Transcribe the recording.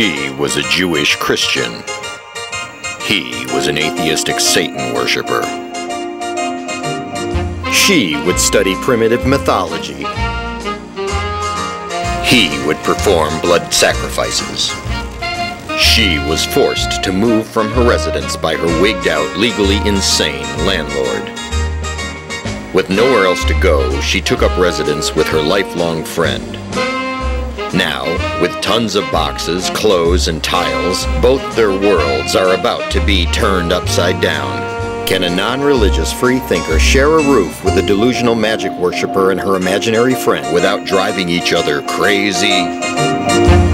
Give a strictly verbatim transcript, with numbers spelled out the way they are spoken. She was a Jewish Christian. He was an atheistic Satan worshiper. She would study primitive mythology. He would perform blood sacrifices. She was forced to move from her residence by her wigged-out, legally insane landlord. With nowhere else to go, she took up residence with her lifelong friend. Now, with tons of boxes, clothes, and tiles, both their worlds are about to be turned upside down. Can a non-religious free thinker share a roof with a delusional magic worshiper and her imaginary friend without driving each other crazy?